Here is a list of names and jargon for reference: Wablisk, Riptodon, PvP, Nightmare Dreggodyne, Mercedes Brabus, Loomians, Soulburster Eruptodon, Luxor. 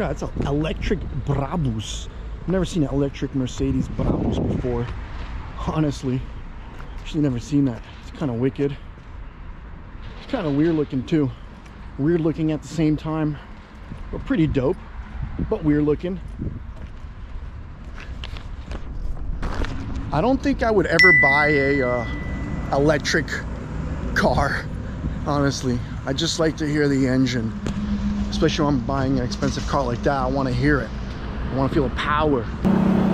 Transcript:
Yeah, it's an electric Brabus. I've never seen an electric Mercedes Brabus before. Honestly, actually never seen that. It's kind of wicked. It's kind of weird looking too. Weird looking at the same time, but pretty dope. But weird looking. I don't think I would ever buy a electric car, honestly. I just like to hear the engine, especially when I'm buying an expensive car like that. I want to hear it. I want to feel the power.